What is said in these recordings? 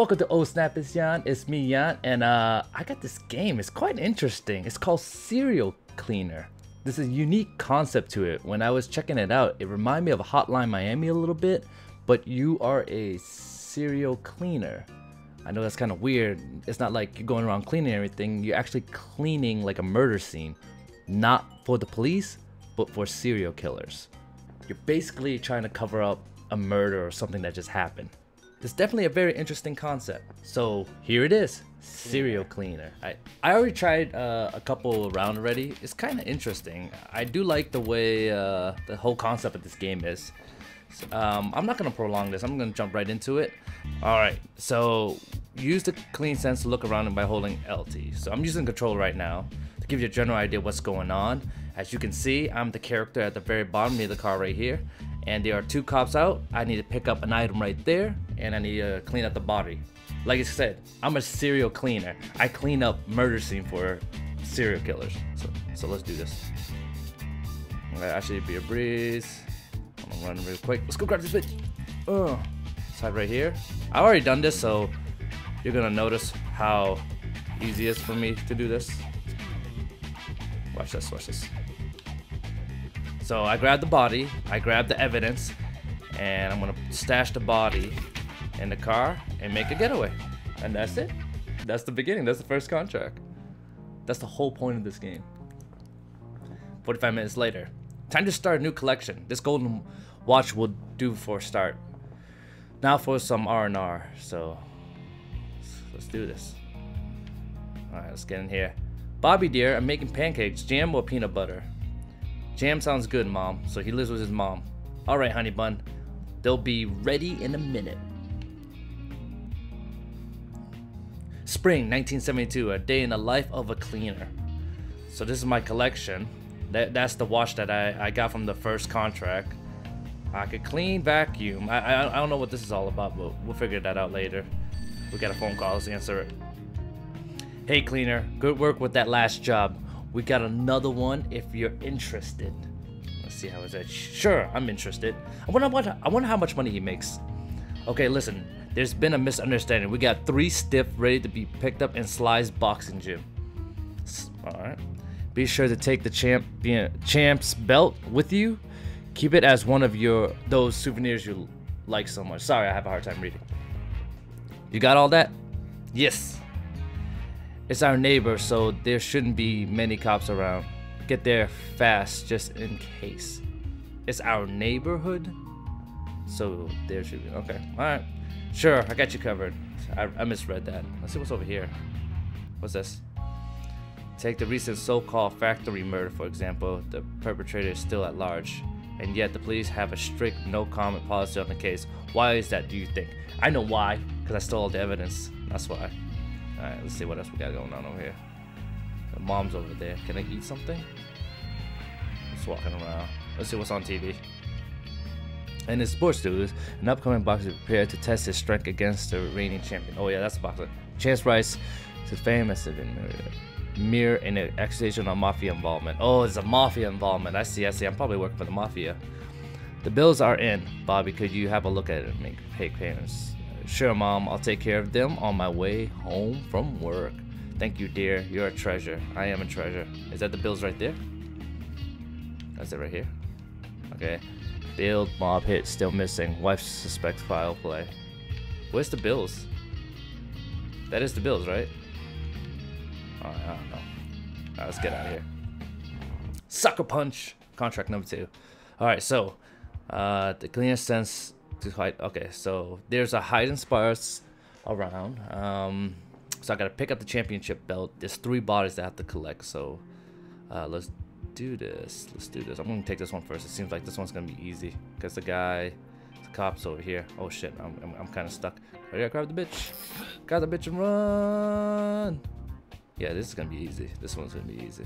Welcome to Oh Snap is Yan. It's me, Yan, and I got this game. It's quite interesting. It's called Serial Cleaner. This is a unique concept to it. When I was checking it out, it reminded me of Hotline Miami a little bit, but you are a serial cleaner. I know that's kind of weird. It's not like you're going around cleaning everything. You're actually cleaning like a murder scene, not for the police, but for serial killers. You're basically trying to cover up a murder or something that just happened. It's definitely a very interesting concept. So here it is, Serial Cleaner. I already tried a couple around already. It's kind of interesting. I do like the way the whole concept of this game is. So, I'm not gonna prolong this. I'm gonna jump right into it. All right, so use the clean sense to look around and by holding LT. So I'm using control right now to give you a general idea of what's going on. As you can see, I'm the character at the very bottom near the car right here, and there are two cops out. I need to pick up an item right there, and I need to clean up the body. Like I said, I'm a serial cleaner. I clean up murder scene for serial killers. So let's do this. All right, I should be a breeze. I'm running real quick. Let's go grab this bitch. Oh, side right here. I've already done this, so you're gonna notice how easy it is for me to do this. Watch this, watch this. So I grabbed the body, I grabbed the evidence, and I'm gonna stash the body in the car and make a getaway. And that's it. That's the beginning. That's the first contract. That's the whole point of this game. 45 minutes later. Time to start a new collection. This golden watch will do for start. Now for some R&R. So let's do this. All right, let's get in here. Bobby dear, I'm making pancakes, jam or peanut butter? Jam sounds good, Mom. So he lives with his mom. All right, honey bun. They'll be ready in a minute. Spring 1972, a day in the life of a cleaner. So this is my collection. That's the watch that I got from the first contract. I could clean, vacuum. I don't know what this is all about, but we'll figure that out later. We got a phone call, let's answer it. Hey cleaner, good work with that last job. We got another one if you're interested. Let's see how is that. Sure, I'm interested. I wonder how much money he makes. Okay, listen, there's been a misunderstanding. We got three stiff ready to be picked up in Sly's boxing gym. All right. Be sure to take the champ's belt with you. Keep it as one of those souvenirs you like so much. Sorry, I have a hard time reading. You got all that? Yes. It's our neighbor, so there shouldn't be many cops around. Get there fast, just in case. It's our neighborhood, so there should be. Okay, all right. Sure, I got you covered. I misread that. Let's see what's over here. What's this? Take the recent so-called factory murder, for example. The perpetrator is still at large, and yet the police have a strict no-comment policy on the case. Why is that, do you think? I know why, because I stole all the evidence. That's why. All right, let's see what else we got going on over here. The mom's over there. Can I eat something? Just walking around. Let's see what's on TV. And it's sports dudes. An upcoming boxer prepared to test his strength against the reigning champion. Oh yeah, that's a boxer. Chance Rice is famous in mirror in an accusation on mafia involvement. Oh, it's a mafia involvement. I see. I'm probably working for the mafia. The bills are in. Bobby, could you have a look at it and make pay payments? Sure, Mom. I'll take care of them on my way home from work. Thank you, dear. You're a treasure. I am a treasure. Is that the bills right there? That's it right here. Okay. Build mob hit still missing. Wife suspects foul play. Where's the bills? That is the bills, right? All right, I don't know. All right, let's get out of here. Sucker punch. Contract number 2. All right, so the cleaner sense to hide. Okay, so there's a hiding spots around. So I gotta pick up the championship belt. There's 3 bodies that I have to collect. So let's do this. Let's do this. I'm gonna take this one first. It seems like this one's gonna be easy because the cops over here. Oh shit, I'm kind of stuck. I gotta grab the bitch. Grab the bitch and run. Yeah, this is gonna be easy. This one's gonna be easy.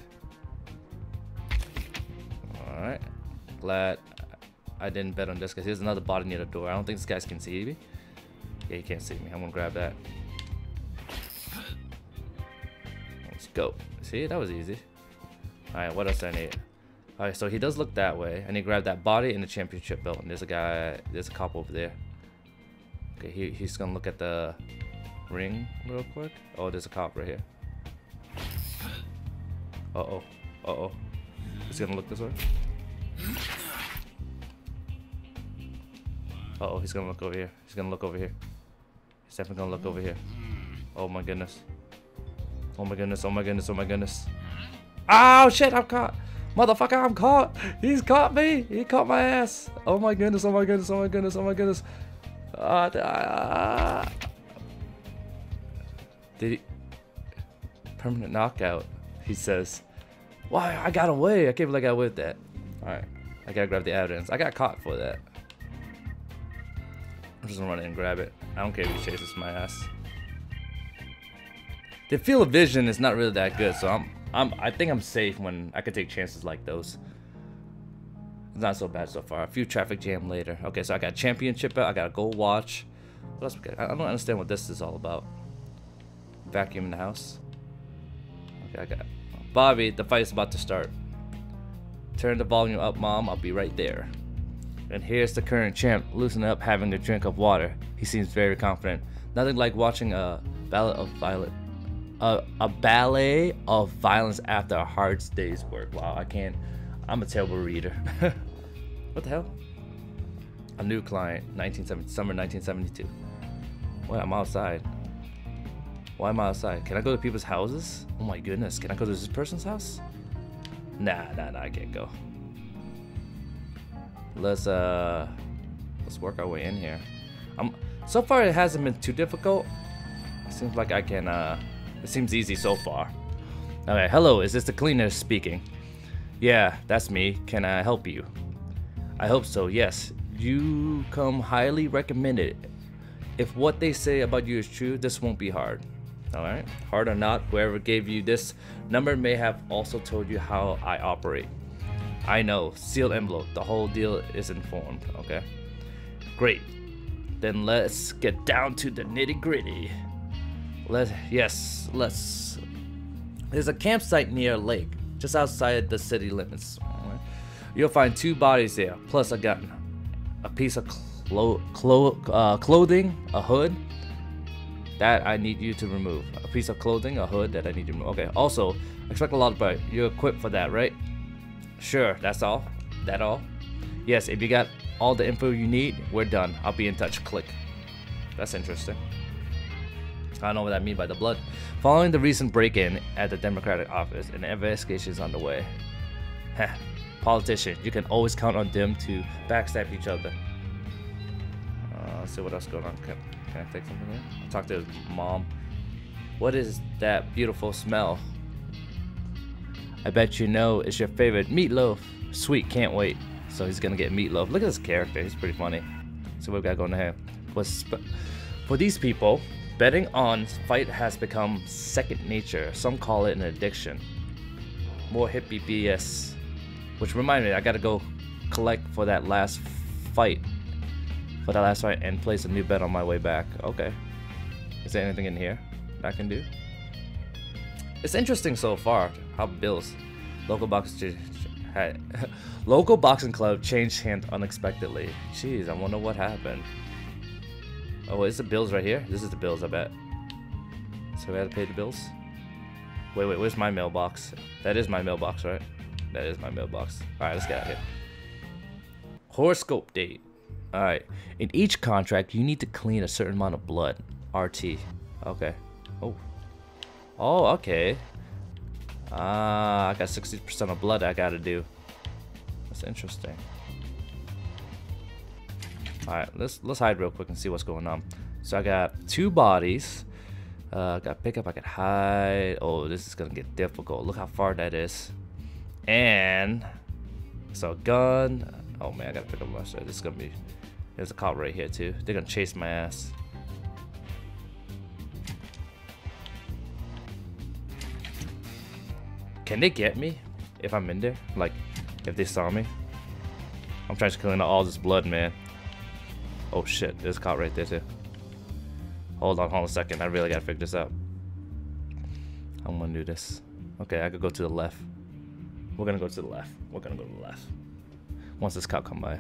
All right, glad I didn't bet on this because here's another body near the door. I don't think this guy can see me. Yeah, he can't see me. I'm gonna grab that. Let's go. See, that was easy. All right, what else do I need? All right, so he does look that way. I need to grab that body and the championship belt. And there's a cop over there. Okay, he's gonna look at the ring real quick. Oh, there's a cop right here. Uh-oh. Uh-oh. Is he gonna look this way? Uh-oh, he's gonna look over here. He's gonna look over here. He's definitely gonna look over here. Oh my goodness. Oh my goodness, oh my goodness, oh my goodness. Oh shit, I'm caught. Motherfucker, I'm caught. He's caught me. He caught my ass. Oh my goodness, oh my goodness, oh my goodness, oh my goodness. Did he? Permanent knockout, he says. Why? I got away. I can't believe I got away with that. Alright. I gotta grab the evidence. I got caught for that. I'm just gonna run in and grab it. I don't care if he chases my ass. The field of vision is not really that good, so I think I'm safe when I can take chances like those. It's not so bad so far. A few traffic jam later. Okay, so I got a championship out. I got a gold watch. What else we got? I don't understand what this is all about. Vacuum in the house. Okay, I got Bobby. The fight's about to start. Turn the volume up, Mom. I'll be right there. And here's the current champ, loosening up, having a drink of water. He seems very confident. Nothing like watching a ballad of violence. A ballet of violence after a hard day's work. Wow, I can't. I'm a terrible reader. What the hell? A new client, summer 1972. Wait, I'm outside. Why am I outside? Can I go to people's houses? Oh my goodness, can I go to this person's house? Nah, I can't go. Let's work our way in here. So far it hasn't been too difficult. It seems like I can, it seems easy so far. Okay, hello, is this the cleaner speaking? Yeah, that's me. Can I help you? I hope so, yes. You come highly recommended. If what they say about you is true, this won't be hard. Alright, hard or not, whoever gave you this number may have also told you how I operate. I know, sealed envelope, the whole deal is informed, okay? Great, then let's get down to the nitty gritty. Yes, let's. There's a campsite near a lake, just outside the city limits. Right. You'll find two bodies there, plus a gun, a piece of clothing, a hood that I need you to remove. A piece of clothing, a hood that I need to remove. Okay. Also, expect a lot of bite. You're equipped for that, right? Sure. That's all. That all? Yes. If you got all the info you need, we're done. I'll be in touch. Click. That's interesting. I don't know what I mean by the blood. Following the recent break-in at the Democratic office, an investigation is underway. Heh. Politician, you can always count on them to backstab each other. Let's see what else going on. Can I take something here? I'll talk to his mom. What is that beautiful smell? I bet you know it's your favorite meatloaf. Sweet, can't wait. So he's gonna get meatloaf. Look at this character. He's pretty funny. So what we got going on here? For these people, betting on fight has become second nature. Some call it an addiction. More hippie BS. Which reminds me, I gotta go collect for that last fight. For that last fight and place a new bet on my way back. Okay. Is there anything in here that I can do? It's interesting so far. How Bills. Local boxing club changed hands unexpectedly. Jeez, I wonder what happened. Oh, is the bills right here? This is the bills, I bet. So we had to pay the bills? Wait, where's my mailbox? That is my mailbox, right? That is my mailbox. Alright, let's get out of here. Horoscope date. Alright. In each contract, you need to clean a certain amount of blood. RT. Okay. Oh, okay. I got 60% of blood I gotta do. That's interesting. Alright, let's hide real quick and see what's going on. So I got two bodies. I got pickup, I got hide. Oh, this is gonna get difficult. Look how far that is. And so gun. Oh man, I gotta pick up my shirt. This is gonna be. There's a cop right here too. They're gonna chase my ass. Can they get me if I'm in there? Like, if they saw me? I'm trying to clean out all this blood, man. Oh shit, there's a cop right there too. Hold on a second, I really gotta figure this out. I'm gonna do this. Okay, I could go to the left. We're gonna go to the left. Once this cop come by.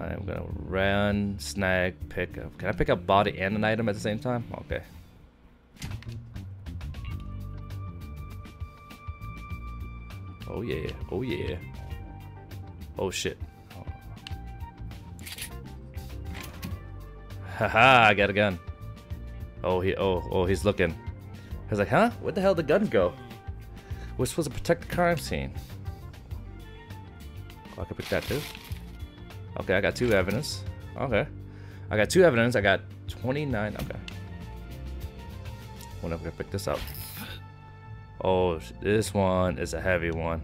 I'm gonna run, snag, pick up. Can I pick up body and an item at the same time? Okay. Oh yeah, oh yeah. Oh shit. Haha, I got a gun. Oh, he's looking. He's like, huh? Where the hell did the gun go? We're supposed to protect the crime scene. Oh, I can pick that too. Okay, I got two evidence. Okay. I got two evidence. I got 29. Okay. Wonder if I can pick this up. Oh, this one is a heavy one.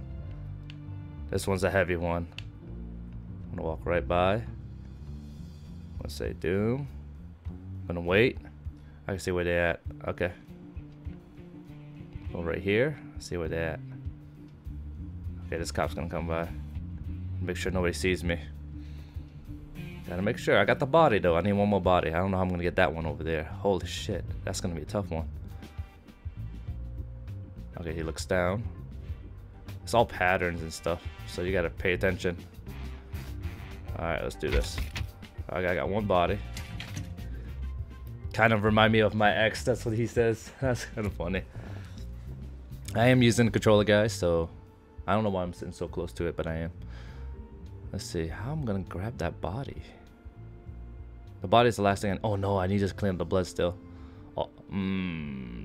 This one's a heavy one. I'm gonna walk right by. Let's say doom. I'm gonna wait. I can see where they're at. Okay. Go right here. See where they're at. Okay, this cop's gonna come by. Make sure nobody sees me. Gotta make sure. I got the body though. I need one more body. I don't know how I'm gonna get that one over there. Holy shit. That's gonna be a tough one. Okay, he looks down. It's all patterns and stuff, so you gotta pay attention. Alright, let's do this. Okay, I got one body. Kind of remind me of my ex, that's what he says. That's kind of funny. I am using the controller, guys, so I don't know why I'm sitting so close to it, but I am. Let's see, how I'm gonna grab that body. The body is the last thing. Oh no, I need to clean up the blood still. Oh,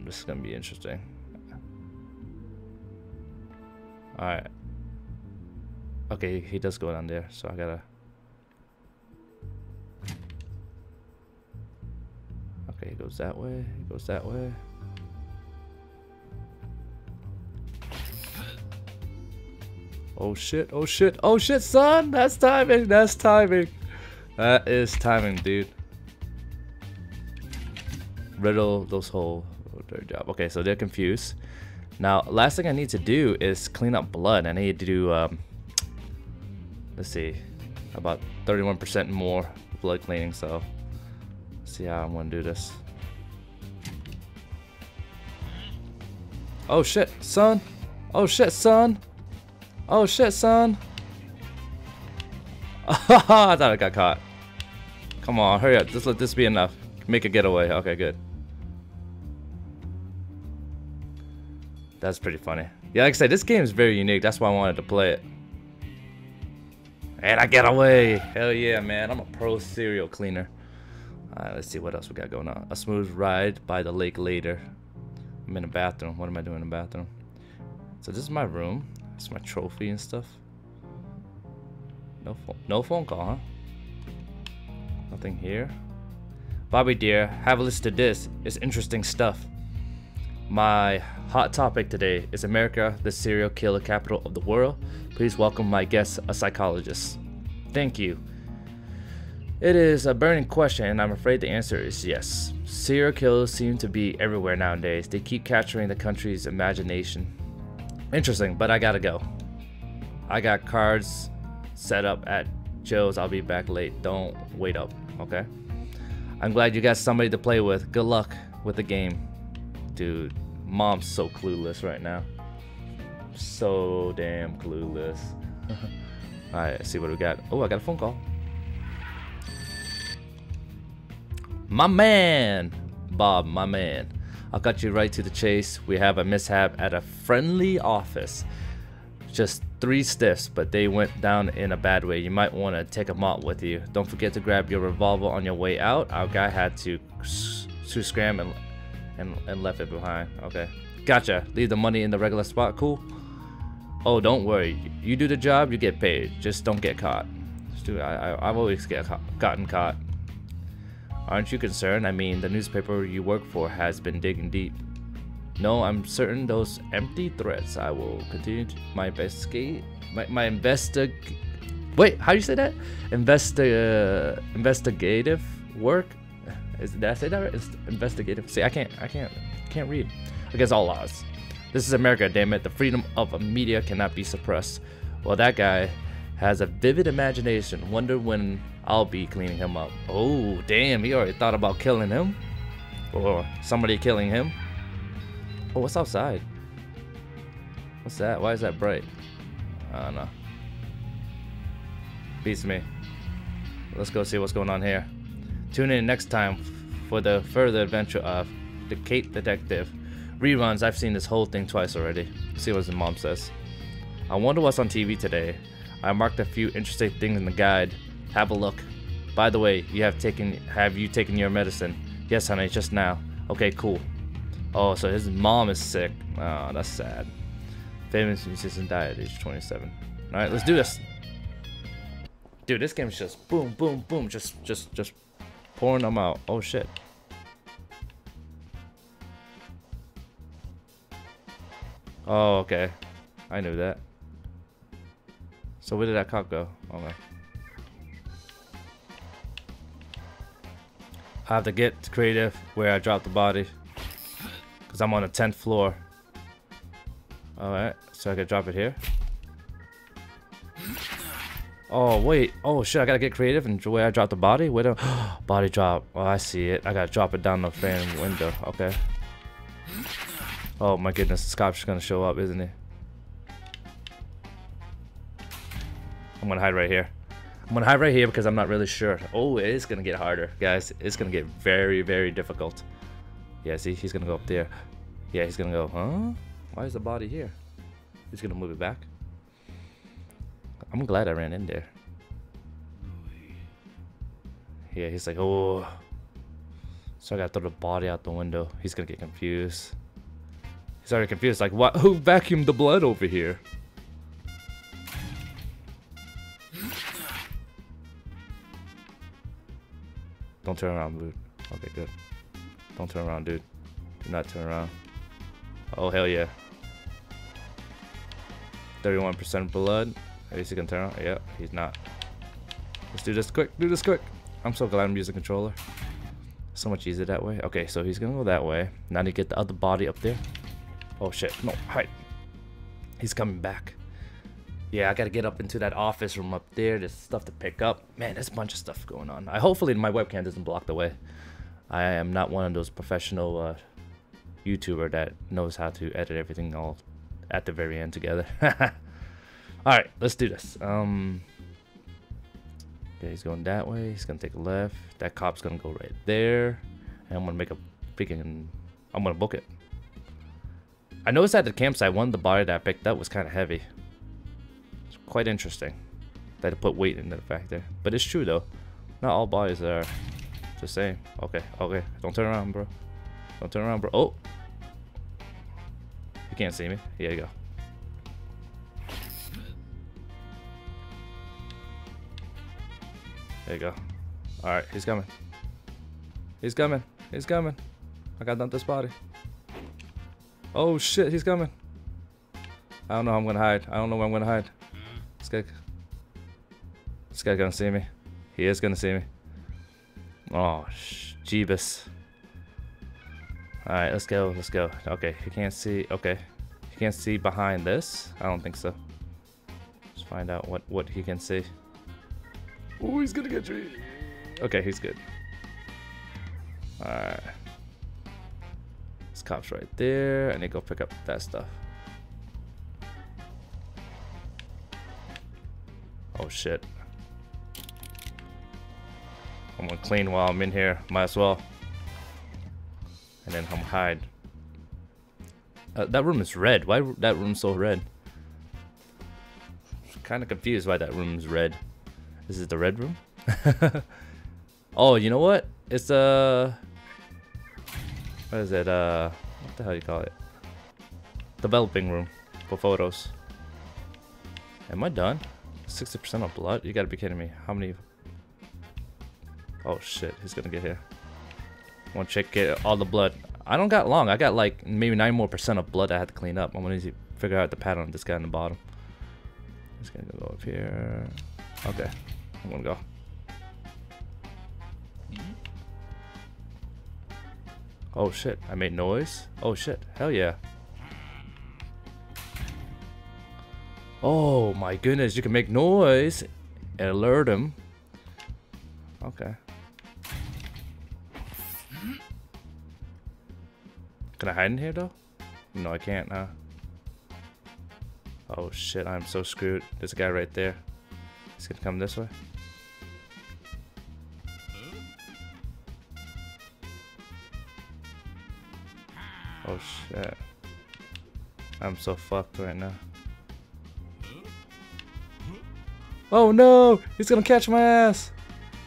this is gonna be interesting. Alright. Okay, he does go down there, so I gotta. Okay, he goes that way, he goes that way. Oh shit, oh shit, oh shit, son! That's timing, that's timing. That is timing, dude. Riddle those holes. Oh, their job. Okay, so they're confused. Now, last thing I need to do is clean up blood. I need to do, let's see, about 31% more blood cleaning, so let's see how I'm gonna do this. Oh shit, son! Oh shit, son! Oh shit, son! I thought I got caught. Come on, hurry up. Just let this be enough. Make a getaway. Okay, good. That's pretty funny. Yeah, like I said, this game is very unique. That's why I wanted to play it. And I get away. Hell yeah, man. I'm a pro serial cleaner. Alright, let's see what else we got going on. A smooth ride by the lake later. I'm in the bathroom. What am I doing in the bathroom? So this is my room. It's my trophy and stuff. No phone call, huh? Nothing here. Bobby dear, have a listen to this. It's interesting stuff. My hot topic today is America, the serial killer capital of the world. Please welcome my guest, a psychologist. Thank you. It is a burning question, and I'm afraid the answer is yes. Serial killers seem to be everywhere nowadays. They keep capturing the country's imagination. Interesting, but I gotta go. I got cards set up at Joe's. I'll be back late. Don't wait up, okay? I'm glad you got somebody to play with. Good luck with the game. Dude, mom's so clueless right now. So damn clueless. Alright, see what we got. Oh, I got a phone call. My man! Bob, my man. I'll cut you right to the chase. We have a mishap at a friendly office. Just 3 stiffs, but they went down in a bad way. You might want to take a mop with you. Don't forget to grab your revolver on your way out. Our guy had to scram and left it behind. Okay. Gotcha. Leave the money in the regular spot. Cool. Oh, don't worry. You do the job, you get paid. Just don't get caught. Dude, I've always gotten caught. Aren't you concerned? I mean, the newspaper you work for has been digging deep. No, I'm certain those empty threats. I will continue to investigative work. Did I say that right? It's investigative. See, I can't read. Against all odds. This is America, damn it. The freedom of media cannot be suppressed. Well, that guy has a vivid imagination. Wonder when I'll be cleaning him up. Oh, damn, he already thought about killing him. Or somebody killing him. Oh, what's outside? What's that? Why is that bright? I don't know. Beats me. Let's go see what's going on here. Tune in next time for the further adventure of the Kate Detective. Reruns, I've seen this whole thing twice already. See what his mom says. I wonder what's on TV today. I marked a few interesting things in the guide. Have a look. By the way, have you taken your medicine? Yes, honey, just now. Okay, cool. Oh, so his mom is sick. Oh, that's sad. Famous musician died at age 27. All right, let's do this. Dude, this game is just boom, boom, boom, just pouring them out. Oh shit. Oh, okay. I knew that. So where did that cop go? Oh man. I have to get creative where I drop the body. Cause I'm on the 10th floor. Alright, so I could drop it here. Oh wait, oh shit, I gotta get creative and where I drop the body? Where the body drop. Oh, I see it. I gotta drop it down the frame window. Okay. Oh my goodness, this cop's gonna show up, isn't he? I'm gonna hide right here. I'm gonna hide right here because I'm not really sure. Oh, it is gonna get harder, guys. It's gonna get very, very difficult. Yeah, see, he's gonna go up there. Yeah, he's gonna go, huh? Why is the body here? He's gonna move it back. I'm glad I ran in there. Yeah, he's like, oh. So I gotta throw the body out the window. He's gonna get confused. He's already confused, like, what? Who vacuumed the blood over here? Don't turn around, dude. Okay, good. Don't turn around, dude. Do not turn around. Oh, hell yeah. 31% blood. At least he can turn around. Yep, he's not. Let's do this quick. Do this quick. I'm so glad I'm using controller. So much easier that way. Okay, so he's gonna go that way. Now to get the other body up there. Oh shit, no, hide. He's coming back. Yeah, I gotta get up into that office room up there. There's stuff to pick up. Man, there's a bunch of stuff going on. Hopefully my webcam doesn't block the way. I am not one of those professional YouTuber that knows how to edit everything all at the very end together. Alright, let's do this. Okay, he's going that way. He's gonna take a left. That cop's gonna go right there. And I'm gonna make a freaking... I'm gonna book it. I noticed at the campsite, one of the body that I picked up was kind of heavy. It's quite interesting that it put weight into the factor. But it's true though. Not all bodies are the same. Okay, okay. Don't turn around, bro. Don't turn around, bro. Oh! You can't see me. Here you go. There you go. Alright, he's coming. He's coming. He's coming. I gotta dump this body. Oh shit, he's coming. I don't know how I'm gonna hide. I don't know where I'm gonna hide. This guy's gonna see me. He is gonna see me. Oh, jeebus. Alright, let's go, let's go. Okay, he can't see. Okay. He can't see behind this? I don't think so. Let's find out what he can see. Oh, he's gonna get treated. Okay, he's good. Alright. Cops right there. I need to go pick up that stuff. Oh shit. I'm gonna clean while I'm in here. Might as well. And then I'm hide. That room is red. Why that room so red? I'm kind of confused why that room is red. Is it the red room? Oh, you know what? It's what is it? What the hell you call it? Developing room for photos. Am I done? 60% of blood? You gotta be kidding me. How many? Oh shit, he's gonna get here. I wanna check it, all the blood. I don't got long. I got like maybe 9% more of blood I had to clean up. I'm gonna need to figure out the pattern of this guy in the bottom. I'm just gonna go up here. Okay, I'm gonna go. Oh shit, I made noise. Oh shit, hell yeah. Oh my goodness, you can make noise and alert him. Okay. Can I hide in here though? No, I can't, huh? Oh shit, I'm so screwed. There's a guy right there. He's gonna come this way. Shit. I'm so fucked right now. Oh no! He's gonna catch my ass!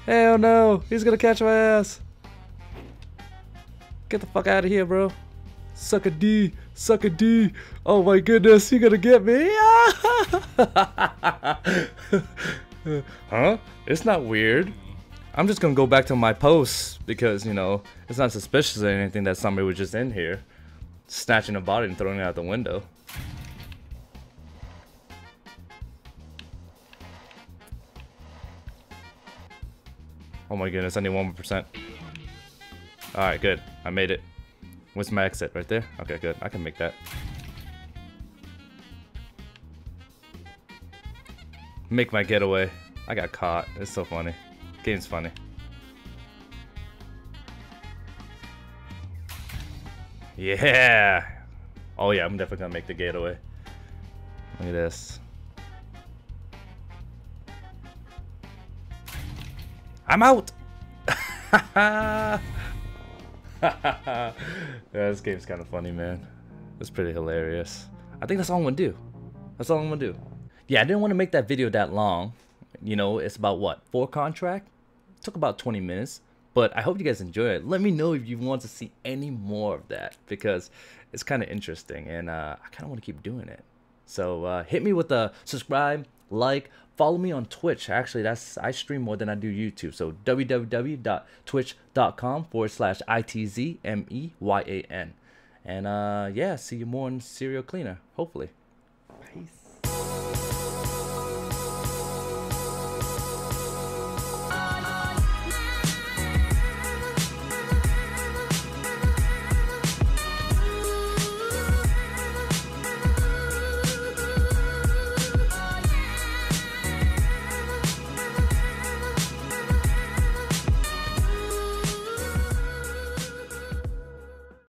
Hell no! He's gonna catch my ass! Get the fuck out of here, bro! Suck a D! Suck a D! Oh my goodness, he gonna get me! Huh? It's not weird. I'm just gonna go back to my post because, you know, it's not suspicious or anything that somebody was just in here snatching a body and throwing it out the window. Oh my goodness, I need 1%. Alright, good. I made it. What's my exit? Right there? Okay, good. I can make that. Make my getaway. I got caught. It's so funny. Game's funny. Yeah! Oh yeah, I'm definitely gonna make the getaway. Look at this. I'm out! Yeah, this game's kind of funny, man. It's pretty hilarious. I think that's all I'm gonna do. That's all I'm gonna do. Yeah, I didn't want to make that video that long. You know, it's about what? 4 contract? It took about 20 minutes. But I hope you guys enjoy it. Let me know if you want to see any more of that, because it's kind of interesting and I kind of want to keep doing it. So hit me with a subscribe, like, follow me on Twitch. Actually, that's, I stream more than I do YouTube. So www.twitch.com/itzmeyyan. And yeah, see you more in Serial Cleaner, hopefully. Peace.